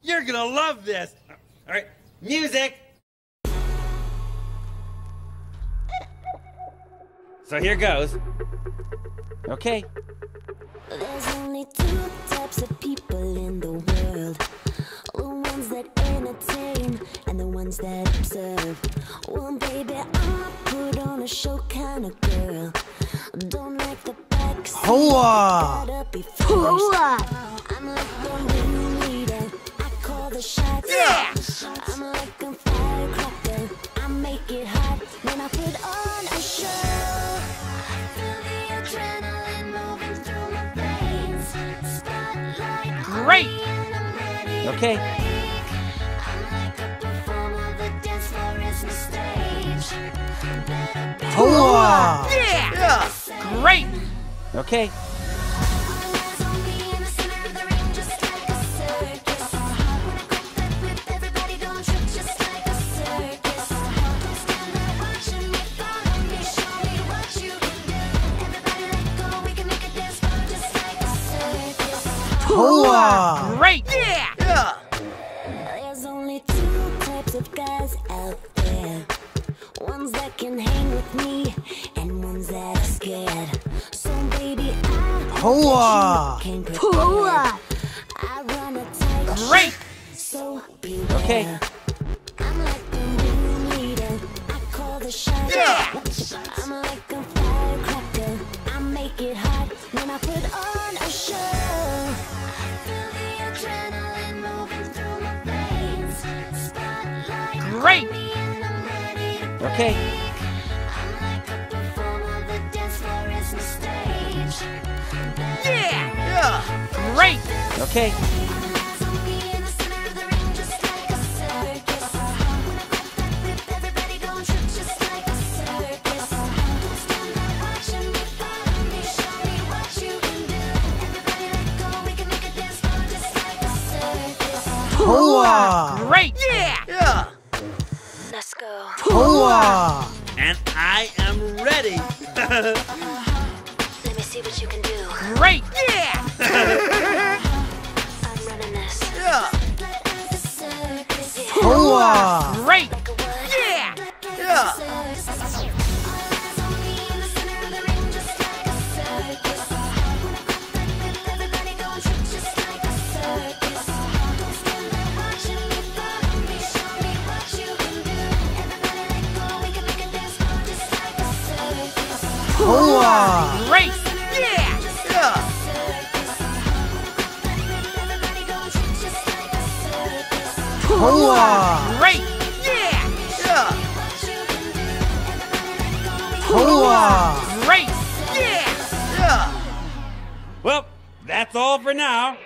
You're gonna love this. All right, music. So here goes. Okay. There's only two types of people in the world. The ones that entertain and the ones that observe. Well, baby, I'm a put on a show kind of girl. Don't like the backseat. Pua! Pua! I'm like the ring leader. I call the shots. Yeah! I'm like a firecracker. I make it hot when I put on a show. Great. Okay. Pua. Yeah. Yeah. Great. Okay. Pua! Great! Yeah. Yeah! There's only two types of guys out there. Ones that can hang with me, and ones that are scared. So baby, I can't Pua! I run a tight ship, so beware. Okay. I'm like the new leader. I call the shots. Yeah. I'm like a firecracker. I make it hot when I put on a show. Great! Okay. Yeah! Yeah! Great! Okay. Pua! Great! Yeah! Yeah! Let's go. Pua! And I am ready. Let me see what you can do. Great! Yeah! I'm running this. Yeah! Pua! Great! Yeah! Yeah! Pua! Great! Yeah! Yeah! Pua! Great! Yeah! Yeah! Pua! Great! Yeah! Yeah! Well, that's all for now.